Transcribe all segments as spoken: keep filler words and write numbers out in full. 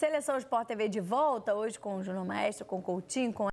Seleção Sport T V de volta hoje com o Juno Maestro, com o Coutinho, com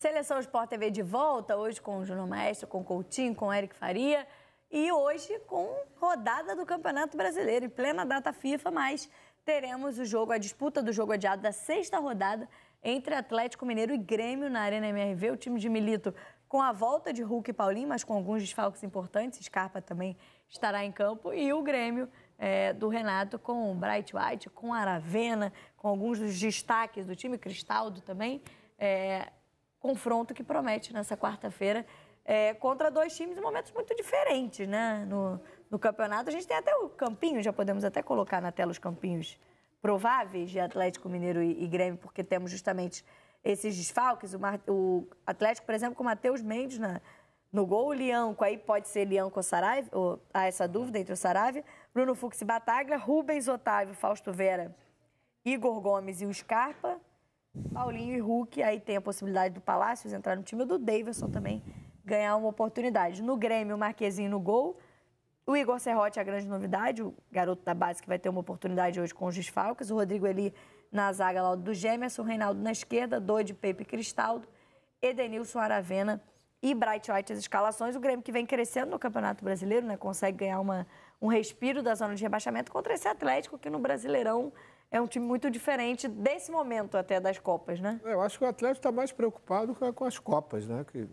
Seleção Sport T V de volta, hoje com o Juno Maestro, com o Coutinho, com o Eric Faria e hoje com rodada do Campeonato Brasileiro, em plena data FIFA, mas teremos o jogo, a disputa do jogo adiado da sexta rodada entre Atlético Mineiro e Grêmio na Arena M R V. O time de Milito com a volta de Hulk e Paulinho, mas com alguns desfalques importantes, Scarpa também estará em campo e o Grêmio é, do Renato com o Braithwaite, com a Aravena, com alguns dos destaques do time, Cristaldo também, é, confronto que promete nessa quarta-feira é, contra dois times em momentos muito diferentes, né? No, no campeonato, a gente tem até o campinho, já podemos até colocar na tela os campinhos prováveis de Atlético Mineiro e, e Grêmio, porque temos justamente esses desfalques. O, Mar, o Atlético, por exemplo, com o Matheus Mendes na, no gol, o Leão, aí pode ser Leão com o Sarave, ou, há essa dúvida entre o Sarave, Bruno Fux e Bataglia, Rubens, Otávio, Fausto Vera, Igor Gomes e o Scarpa, Paulinho e Hulk, aí tem a possibilidade do Palácios entrar no time, do Davidson também ganhar uma oportunidade. No Grêmio, o Marquezinho no gol, o Igor Serrote é a grande novidade, o garoto da base que vai ter uma oportunidade hoje com os desfalques, o Rodrigo Eli na zaga lá do Gemerson, o Reinaldo na esquerda, Dodi, Pepe e Cristaldo, Edenilson, Aravena e Braithwaite as escalações. O Grêmio que vem crescendo no Campeonato Brasileiro, né, consegue ganhar uma, um respiro da zona de rebaixamento contra esse Atlético que no Brasileirão é um time muito diferente desse momento até das Copas, né? Eu acho que o Atlético está mais preocupado com as Copas, né? Que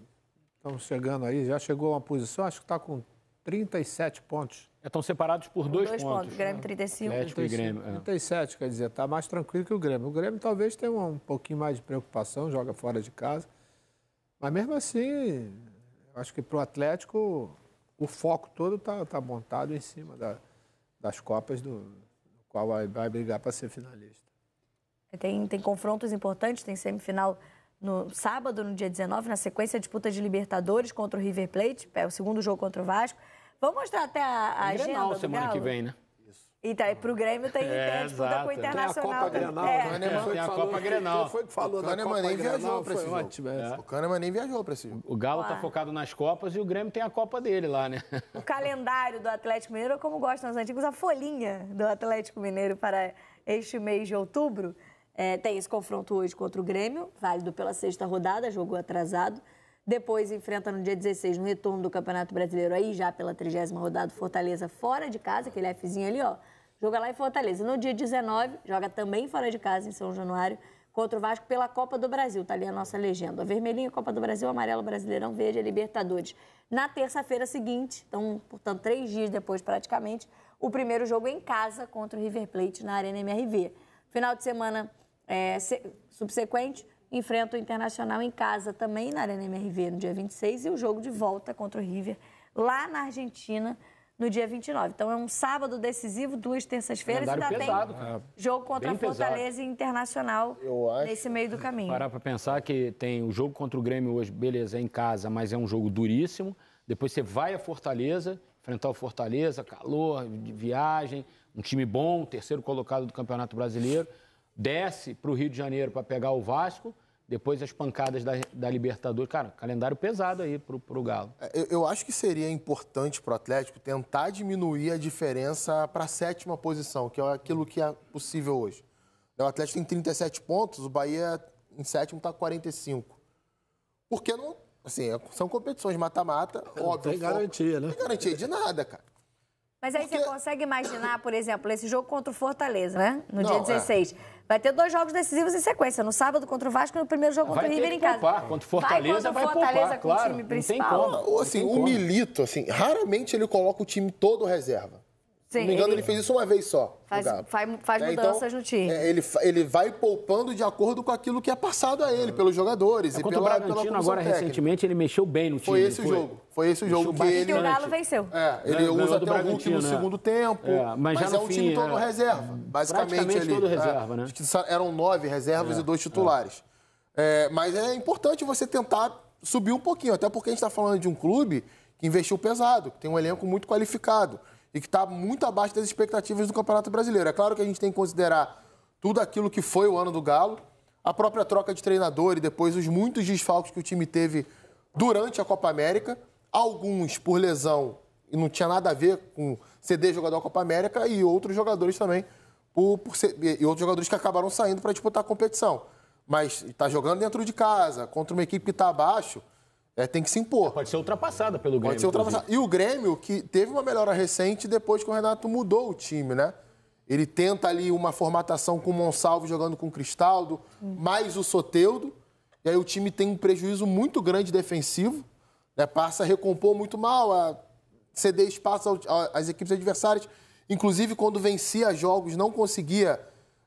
estão chegando aí, já chegou a uma posição, acho que está com trinta e sete pontos. É, estão separados por dois, dois pontos. pontos. Né? Grêmio trinta e cinco. Atlético e Grêmio. É. trinta e sete, quer dizer, está mais tranquilo que o Grêmio. O Grêmio talvez tenha um pouquinho mais de preocupação, joga fora de casa. Mas mesmo assim, acho que para o Atlético o foco todo está tá montado em cima da, das Copas do... qual vai, vai brigar para ser finalista. Tem, tem confrontos importantes, tem semifinal no sábado, no dia dezenove, na sequência, disputa de Libertadores contra o River Plate, é o segundo jogo contra o Vasco. Vamos mostrar até a, a agenda Grenal, do semana Galo? Que vem, né? Isso. E tá, para o Grêmio tem, é, tem a disputa exato. Com o Internacional. Tem a Copa é. Grenal. É. Tem a Copa Grenal. Foi que falou. O Kahneman nem viajou para esse jogo. É. O Kahneman nem viajou para esse jogo. O Galo está focado nas Copas e o Grêmio tem a Copa dele lá, né? O calendário do Atlético Mineiro, como gostam os antigos, a folhinha do Atlético Mineiro para este mês de outubro. É, tem esse confronto hoje contra o Grêmio, válido pela sexta rodada, jogo atrasado. Depois enfrenta no dia dezesseis, no retorno do Campeonato Brasileiro, aí já pela trigésima rodada, Fortaleza fora de casa, aquele Fzinho ali, ó, joga lá em Fortaleza. No dia dezenove, joga também fora de casa, em São Januário, contra o Vasco pela Copa do Brasil, tá ali a nossa legenda. Vermelhinho, Copa do Brasil, amarelo, Brasileirão, verde, Libertadores. Na terça-feira seguinte, então, portanto, três dias depois praticamente, o primeiro jogo em casa contra o River Plate na Arena M R V. Final de semana é, subsequente, enfrenta o Internacional em casa também na Arena M R V no dia vinte e seis e o jogo de volta contra o River lá na Argentina no dia vinte e nove. Então é um sábado decisivo, duas terças-feiras, ainda pesado, tem cara. Jogo contra bem Fortaleza pesado. E Internacional nesse meio do caminho. Parar para pensar que tem o jogo contra o Grêmio hoje, beleza, é em casa, mas é um jogo duríssimo. Depois você vai a Fortaleza, enfrentar o Fortaleza, calor, viagem, um time bom, terceiro colocado do Campeonato Brasileiro. Desce para o Rio de Janeiro para pegar o Vasco, depois as pancadas da, da Libertadores. Cara, calendário pesado aí para o Galo. Eu, eu acho que seria importante para o Atlético tentar diminuir a diferença para a sétima posição, que é aquilo que é possível hoje. O Atlético tem trinta e sete pontos, o Bahia em sétimo está com quarenta e cinco. Porque não, assim, são competições mata-mata, óbvio. Não tem garantia, né? Não tem garantia de nada, cara. Mas aí porque... você consegue imaginar, por exemplo, esse jogo contra o Fortaleza, né? No não, dia dezesseis. É. Vai ter dois jogos decisivos em sequência, no sábado contra o Vasco e no primeiro jogo vai contra o River em casa. Poupar. Contra o Fortaleza vai, vai Fortaleza poupar, com claro. O time principal. Não tem como. Assim, não tem o como. Milito, assim, raramente ele coloca o time todo reserva. Sim, se não me engano, ele... ele fez isso uma vez só. Faz, faz, faz é, mudanças então, no time. É, ele, ele vai poupando de acordo com aquilo que é passado a ele, pelos jogadores. É, e pela, o Bragantino agora, técnica. Recentemente, ele mexeu bem no time. Foi esse o jogo. Foi esse o jogo que ele... o Galo venceu. É, ele ganhou, usa ganhou até o Hulk no né? segundo tempo, é, mas, mas é um fim, time todo é, reserva, basicamente. Praticamente todo reserva, é, né? Eram nove reservas é, e dois titulares. É. É, mas é importante você tentar subir um pouquinho, até porque a gente está falando de um clube que investiu pesado, que tem um elenco muito qualificado. e que está muito abaixo das expectativas do Campeonato Brasileiro. É claro que a gente tem que considerar tudo aquilo que foi o ano do Galo, a própria troca de treinador e depois os muitos desfalques que o time teve durante a Copa América, alguns por lesão e não tinha nada a ver com ceder jogador da Copa América e outros jogadores também, por, por ser, e outros jogadores que acabaram saindo para disputar a competição. Mas está jogando dentro de casa, contra uma equipe que está abaixo, é, tem que se impor. Pode ser ultrapassada pelo Grêmio. Pode ser ultrapassada. E o Grêmio, que teve uma melhora recente depois que o Renato mudou o time, né? Ele tenta ali uma formatação com o Monsalvo jogando com o Cristaldo, hum. mais o Soteldo, e aí o time tem um prejuízo muito grande defensivo, né? Passa a recompor muito mal, a ceder espaço às equipes adversárias. Inclusive, quando vencia jogos, não conseguia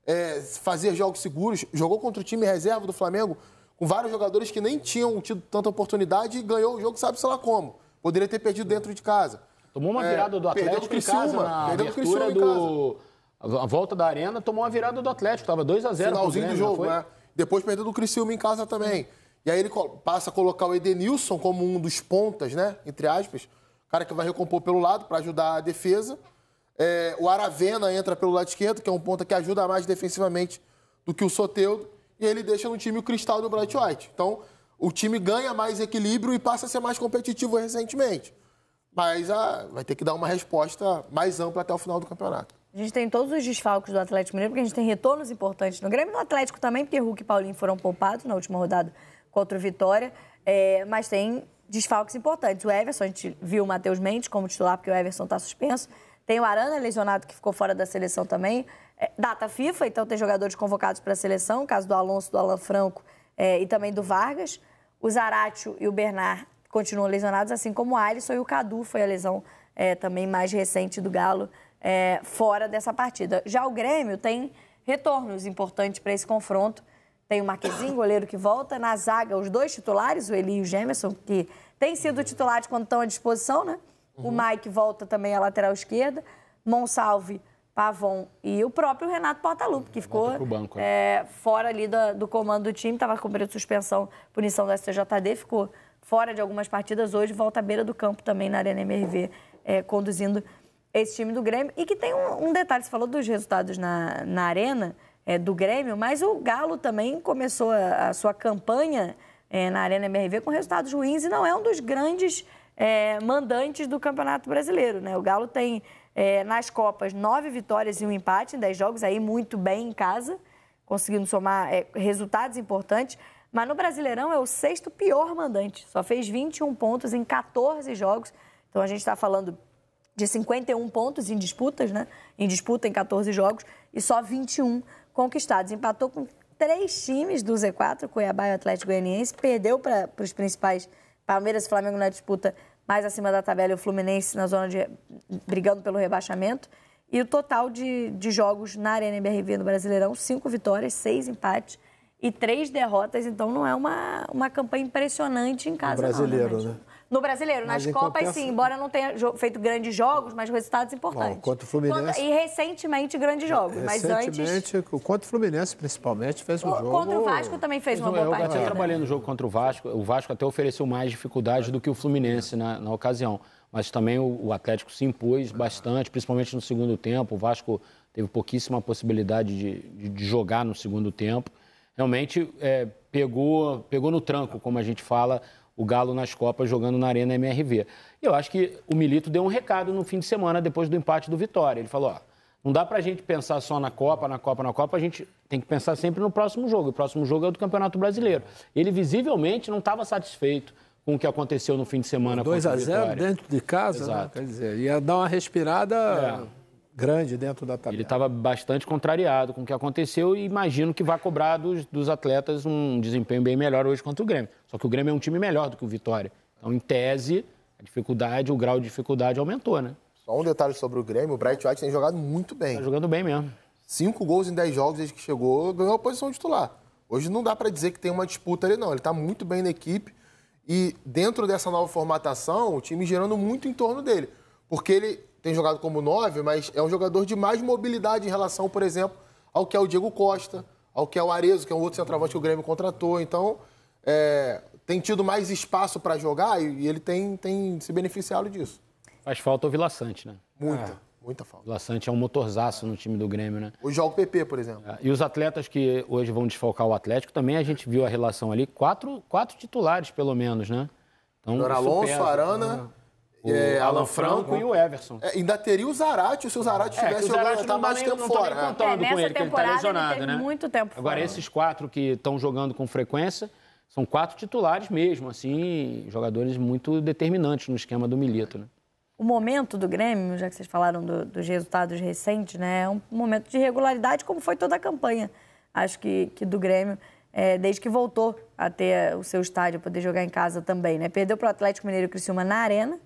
é, fazer jogos seguros. Jogou contra o time reserva do Flamengo, com vários jogadores que nem tinham tido tanta oportunidade e ganhou o jogo, sabe sei lá como. Poderia ter perdido dentro de casa. Tomou uma virada do Atlético, é, perdeu Criciúma, em casa, na perdeu Criciúma do... em casa. A volta da Arena, tomou uma virada do Atlético, estava dois a zero. Finalzinho Grêmio, do jogo, né? Depois perdeu do Criciúma em casa também. E aí ele passa a colocar o Edenilson como um dos pontas, né? Entre aspas. Cara que vai recompor pelo lado para ajudar a defesa. É, o Aravena entra pelo lado esquerdo, que é um ponta que ajuda mais defensivamente do que o Soteldo, e ele deixa no time o Cristaldo e o Braithwaite. Então, o time ganha mais equilíbrio e passa a ser mais competitivo recentemente. Mas ah, vai ter que dar uma resposta mais ampla até o final do campeonato. A gente tem todos os desfalques do Atlético Mineiro, porque a gente tem retornos importantes no Grêmio, no Atlético também, porque Hulk e Paulinho foram poupados na última rodada contra o Vitória, é, mas tem... desfalques importantes. O Everson, a gente viu o Matheus Mendes como titular, porque o Everson está suspenso. Tem o Arana lesionado, que ficou fora da seleção também. É, data FIFA, então tem jogadores convocados para a seleção, caso do Alonso, do Alan Franco é, e também do Vargas. O Zaratio e o Bernard continuam lesionados, assim como o Alisson e o Cadu, foi a lesão é, também mais recente do Galo, é, fora dessa partida. Já o Grêmio tem retornos importantes para esse confronto. Tem o Marquezinho, goleiro que volta. Na zaga, os dois titulares, o Eli e o Gemerson, que têm sido titulares quando estão à disposição, né? Uhum. O Mike volta também à lateral esquerda. Monsalve, Pavon e o próprio Renato Portaluppi, que ficou banco, é, fora ali do, do comando do time. Estava com período de suspensão, punição da S T J D, ficou fora de algumas partidas. Hoje volta à beira do campo também na Arena M R V, é, conduzindo esse time do Grêmio. E que tem um, um detalhe, você falou dos resultados na, na Arena... É, do Grêmio, mas o Galo também começou a, a sua campanha é, na Arena M R V com resultados ruins e não é um dos grandes é, mandantes do Campeonato Brasileiro, né? O Galo tem, é, nas Copas, nove vitórias e um empate em dez jogos, aí muito bem em casa, conseguindo somar é, resultados importantes, mas no Brasileirão é o sexto pior mandante, só fez vinte e um pontos em quatorze jogos, então a gente está falando... de cinquenta e um pontos em disputas, né? Em disputa em quatorze jogos e só vinte e um conquistados. Empatou com três times do Z quatro, Cuiabá e o Atlético Goianiense, perdeu para os principais Palmeiras e Flamengo na disputa mais acima da tabela e o Fluminense na zona de... brigando pelo rebaixamento. E o total de, de jogos na Arena M R V no Brasileirão, cinco vitórias, seis empates e três derrotas. Então não é uma, uma campanha impressionante em casa. O brasileiro, não, né? Mas... No brasileiro, mas nas Copas, compensa... sim, embora não tenha feito grandes jogos, mas resultados importantes. Bom, contra o Fluminense... E recentemente, grandes jogos, mas antes... Recentemente, contra o Fluminense, principalmente, fez um o, jogo... Contra o Vasco também fez, fez uma boa eu, partida. Eu até trabalhei no jogo contra o Vasco, o Vasco até ofereceu mais dificuldade do que o Fluminense na, na ocasião, mas também o, o Atlético se impôs bastante, principalmente no segundo tempo, o Vasco teve pouquíssima possibilidade de, de, de jogar no segundo tempo, realmente é, pegou, pegou no tranco, como a gente fala... o Galo nas Copas jogando na Arena M R V. E eu acho que o Milito deu um recado no fim de semana, depois do empate do Vitória. Ele falou, ó, não dá pra gente pensar só na Copa, na Copa, na Copa, a gente tem que pensar sempre no próximo jogo. O próximo jogo é o do Campeonato Brasileiro. Ele visivelmente não estava satisfeito com o que aconteceu no fim de semana com o Vitória. dois a zero dentro de casa, né? Quer dizer, ia dar uma respirada... É. Grande dentro da tabela. Ele estava bastante contrariado com o que aconteceu e imagino que vai cobrar dos, dos atletas um desempenho bem melhor hoje contra o Grêmio. Só que o Grêmio é um time melhor do que o Vitória. Então, em tese, a dificuldade, o grau de dificuldade aumentou, né? Só um detalhe sobre o Grêmio, o Braithwaite tem jogado muito bem. Está jogando bem mesmo. Cinco gols em dez jogos desde que chegou, ganhou a posição de titular. Hoje não dá para dizer que tem uma disputa ali, não. Ele está muito bem na equipe e dentro dessa nova formatação, o time girando muito em torno dele. Porque ele... tem jogado como nove, mas é um jogador de mais mobilidade em relação, por exemplo, ao que é o Diego Costa, ao que é o Arezzo, que é um outro centroavante que o Grêmio contratou. Então, é, tem tido mais espaço para jogar e ele tem, tem se beneficiado disso. Faz falta o Vila Sante, né? Muita, é. muita falta. O Vila Sante é um motorzaço no time do Grêmio, né? Hoje joga o P P, por exemplo. É. E os atletas que hoje vão desfalcar o Atlético, também a gente viu a relação ali, quatro, quatro titulares, pelo menos, né? Então, o Alonso, supera, Arana... O é, Alan Franco, Franco e o Everson. É, ainda teria o Zarate, se o Zarate é, tivesse jogado, tá mais tempo fora. Não estou nem contando é, com ele, que ele está lesionado, né? Muito tempo Agora, fora. Esses quatro que estão jogando com frequência, são quatro titulares mesmo, assim, jogadores muito determinantes no esquema do Milito, né? O momento do Grêmio, já que vocês falaram do, dos resultados recentes, né? É um momento de regularidade, como foi toda a campanha, acho que, que do Grêmio. É, desde que voltou a ter o seu estádio, poder jogar em casa também, né? Perdeu para o Atlético Mineiro e Criciúma na Arena,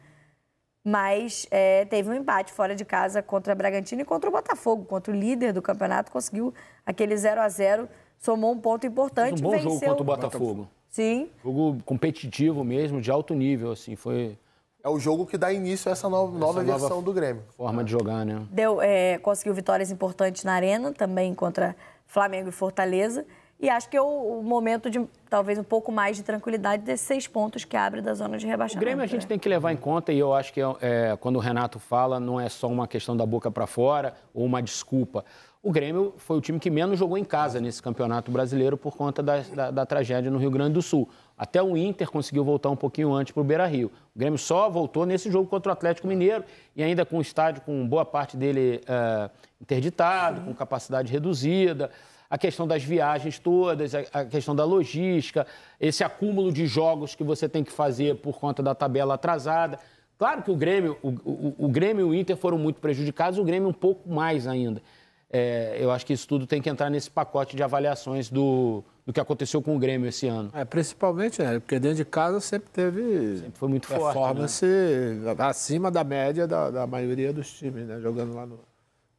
mas é, teve um empate fora de casa contra a Bragantino e contra o Botafogo, contra o líder do campeonato, conseguiu aquele zero a zero, somou um ponto importante. Um bom venceu... jogo contra o Botafogo. Sim. Jogo competitivo mesmo, de alto nível, assim, foi... É o jogo que dá início a essa nova, nova essa versão nova do Grêmio. Forma de jogar, né? Deu, é, conseguiu vitórias importantes na Arena, também contra Flamengo e Fortaleza. E acho que é o momento de, talvez, um pouco mais de tranquilidade desses seis pontos que abre da zona de rebaixamento. O Grêmio a gente tem que levar em conta, e eu acho que é, quando o Renato fala, não é só uma questão da boca para fora ou uma desculpa. O Grêmio foi o time que menos jogou em casa nesse Campeonato Brasileiro por conta da, da, da tragédia no Rio Grande do Sul. Até o Inter conseguiu voltar um pouquinho antes para o Beira-Rio. O Grêmio só voltou nesse jogo contra o Atlético Mineiro e ainda com o estádio com boa parte dele é, interditado, com capacidade reduzida... A questão das viagens todas, a questão da logística, esse acúmulo de jogos que você tem que fazer por conta da tabela atrasada. Claro que o Grêmio, o, o, o Grêmio e o Inter foram muito prejudicados, o Grêmio um pouco mais ainda. É, eu acho que isso tudo tem que entrar nesse pacote de avaliações do, do que aconteceu com o Grêmio esse ano. É, principalmente, né, porque dentro de casa sempre teve sempre foi muito performance forte, né? Acima da média da, da maioria dos times, né, jogando lá no...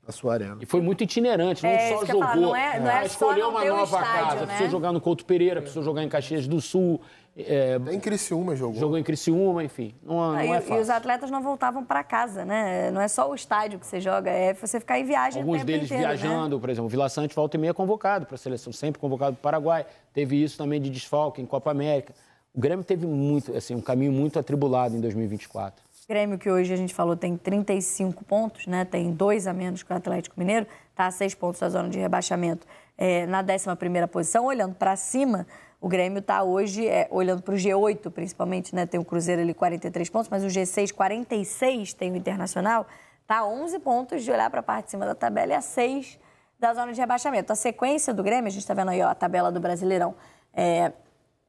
a sua arena. E foi muito itinerante, não é, só jogou. Falar, não é, não é ah, só escolheu uma nova estádio, casa, né? Precisou jogar no Couto Pereira, é. precisou jogar em Caxias do Sul. É, em Criciúma jogou. Jogou em Criciúma, enfim. Não, ah, não e, é fácil. E os atletas não voltavam para casa, né? Não é só o estádio que você joga, é você ficar em viagem. Alguns o tempo deles inteiro, viajando, né? Por exemplo, o Vila Sante volta e meia convocado para a seleção, sempre convocado para o Paraguai. Teve isso também de desfalque em Copa América. O Grêmio teve muito, assim, um caminho muito atribulado em dois mil e vinte e quatro. Grêmio, que hoje a gente falou, tem trinta e cinco pontos, né? Tem dois a menos que o Atlético Mineiro, está a seis pontos da zona de rebaixamento, é, na décima primeira posição. Olhando para cima, o Grêmio está hoje, é, olhando para o G oito principalmente, né? Tem o Cruzeiro ali quarenta e três pontos, mas o G seis, quarenta e seis, tem o Internacional, está a onze pontos de olhar para a parte de cima da tabela e a seis da zona de rebaixamento. A sequência do Grêmio, a gente está vendo aí ó, a tabela do Brasileirão, é,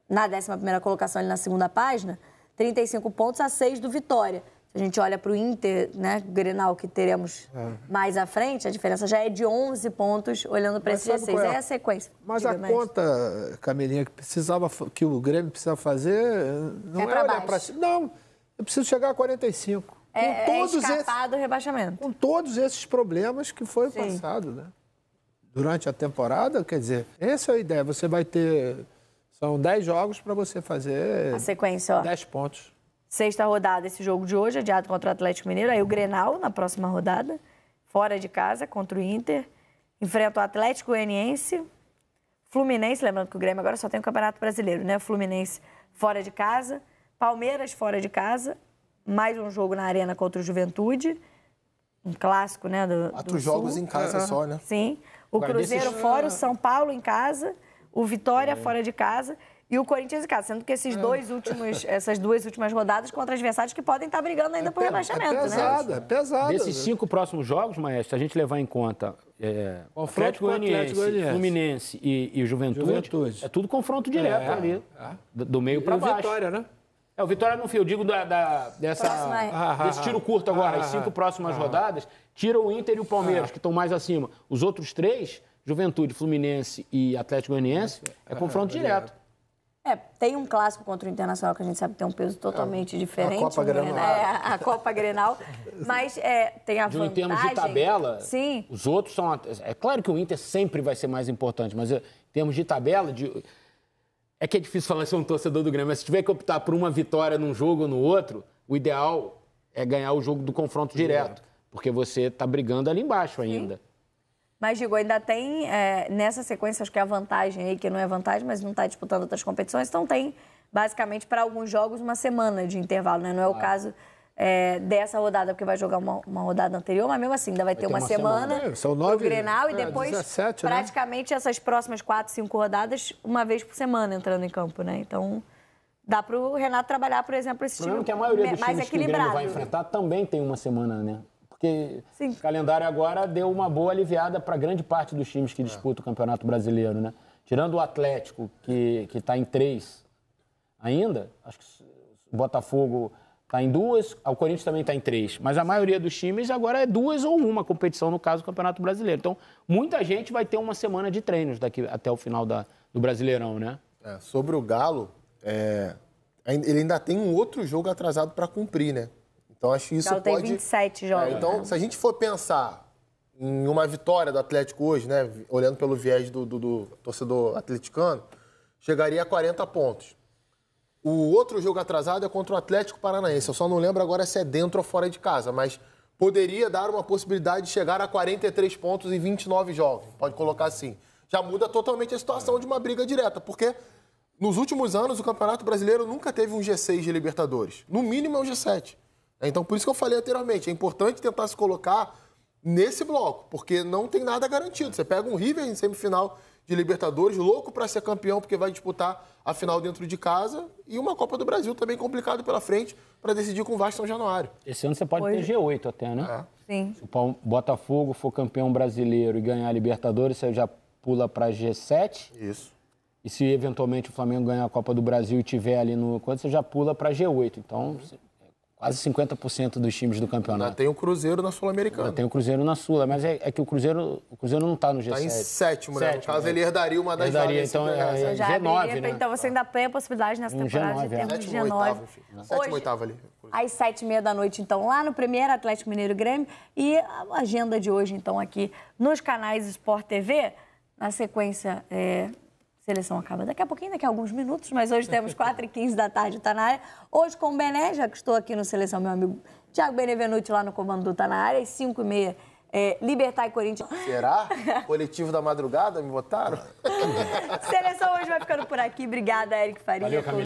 na décima primeira colocação ali na segunda página, trinta e cinco pontos a seis do Vitória. Se a gente olha para o Inter, né, Grenal, que teremos é. mais à frente, a diferença já é de onze pontos, olhando para esse G seis. É? é a sequência. Mas a mais. conta, Camilinha, que, precisava, que o Grêmio precisava fazer, não é, é pra olhar para cima. Não, eu preciso chegar a quarenta e cinco. É, com todos é escapar esses, do rebaixamento. Com todos esses problemas que foi Sim. passado, né? Durante a temporada, quer dizer, essa é a ideia, você vai ter... São dez jogos para você fazer a sequência, ó. dez pontos. Sexta rodada, esse jogo de hoje, adiado contra o Atlético Mineiro. Aí o Grenal, na próxima rodada, fora de casa, contra o Inter. Enfrenta o Atlético Goianiense, Fluminense, lembrando que o Grêmio agora só tem o Campeonato Brasileiro, né? Fluminense fora de casa, Palmeiras fora de casa, mais um jogo na Arena contra o Juventude, um clássico, né? Do, Quatro do jogos Sul. Em casa uhum. só, né? Sim. O agora, Cruzeiro desses... fora, o São Paulo em casa... O Vitória é. fora de casa e o Corinthians em casa. Sendo que esses é. dois últimos, essas duas últimas rodadas contra adversários que podem estar brigando ainda é por rebaixamento. É pesada, né? é pesada. Desses cinco próximos jogos, Maestro, a gente levar em conta é, o Atlético Goianiense, Fluminense e, e Juventude, Juventude, é tudo confronto direto é, ali, é. Do, do meio para baixo. Vitória, né? É, o Vitória, não fio, eu digo da, da, dessa, Próxima... desse tiro curto agora, as cinco próximas rodadas, tira o Inter e o Palmeiras, que estão mais acima. Os outros três... Juventude, Fluminense e Atlético Goianiense é confronto é, direto. É, tem um clássico contra o Internacional que a gente sabe que tem um peso totalmente é, diferente. A Copa né? Grenal. É, a Copa Grenal. Mas é, tem a de, vantagem... Em termos de tabela, Sim. os outros são... É claro que o Inter sempre vai ser mais importante, mas em termos de tabela... De... É que é difícil falar ser um torcedor do Grêmio, mas se tiver que optar por uma vitória num jogo ou no outro, o ideal é ganhar o jogo do confronto direto, porque você está brigando ali embaixo ainda. Sim. Mas, digo, ainda tem, é, nessa sequência, acho que é a vantagem aí, que não é vantagem, mas não está disputando outras competições, então tem, basicamente, para alguns jogos, uma semana de intervalo, né? Não é o ah. caso é, dessa rodada, porque vai jogar uma, uma rodada anterior, mas mesmo assim ainda vai, vai ter, ter uma, uma semana, semana. É, são nove, do Grenal, é, e depois dezessete, praticamente, né? Essas próximas quatro, cinco rodadas, uma vez por semana entrando em campo, né? Então dá para o Renato trabalhar, por exemplo, esse time que a maioria dos mais times equilibrado que o Grêmio vai enfrentar também tem uma semana, né? Porque sim, o calendário agora deu uma boa aliviada para grande parte dos times que disputam o Campeonato Brasileiro, né? Tirando o Atlético, que está em três ainda, acho que o Botafogo está em duas, o Corinthians também está em três. Mas a maioria dos times agora é duas ou uma competição, no caso do Campeonato Brasileiro. Então, muita gente vai ter uma semana de treinos daqui até o final da, do Brasileirão, né? É, sobre o Galo, é, ele ainda tem um outro jogo atrasado para cumprir, né? Então, acho que isso pode... tem vinte e sete jogos. É, então, né? Se a gente for pensar em uma vitória do Atlético hoje, né, olhando pelo viés do, do, do torcedor atleticano, chegaria a quarenta pontos. O outro jogo atrasado é contra o Atlético Paranaense. Eu só não lembro agora se é dentro ou fora de casa, mas poderia dar uma possibilidade de chegar a quarenta e três pontos em vinte e nove jogos. Pode colocar assim. Já muda totalmente a situação de uma briga direta, porque nos últimos anos o Campeonato Brasileiro nunca teve um G seis de Libertadores. No mínimo é um G sete. Então, por isso que eu falei anteriormente, é importante tentar se colocar nesse bloco, porque não tem nada garantido. Você pega um River em semifinal de Libertadores, louco para ser campeão, porque vai disputar a final dentro de casa, e uma Copa do Brasil também complicado pela frente para decidir com o Vasco São Januário. Esse ano você pode Hoje. ter G oito até, né? É. Sim. Se o Botafogo for campeão brasileiro e ganhar a Libertadores, você já pula para G sete. Isso. E se eventualmente o Flamengo ganhar a Copa do Brasil e tiver ali no... quando você já pula para G oito. Então... Uhum. Você... quase cinquenta por cento dos times do campeonato. Ainda tem o Cruzeiro na Sul-Americana. Ainda tem o Cruzeiro na Sul, mas é, é que o Cruzeiro, o Cruzeiro não está no G sete. Está em sétimo, né? No caso, né? Ele herdaria uma das vagas. Então, é, é, G nove, né? Então você ainda tem a possibilidade nessa temporada um G nove, de termos de G nove. Sétimo, oitavo ali. Às sete e meia da noite, então, lá no Premier, Atlético Mineiro e Grêmio. E a agenda de hoje, então, aqui nos canais Sport T V, na sequência... É... seleção acaba daqui a pouquinho, daqui a alguns minutos, mas hoje temos quatro e quinze da tarde, tá na área. Hoje com o Bené, já que estou aqui no Seleção, meu amigo Thiago Benevenuti, lá no comando do Tá na Área, às cinco e meia, é, Libertar e Corinthians. Será? Coletivo da madrugada, me botaram? Seleção hoje vai ficando por aqui. Obrigada, Eric Faria. Valeu,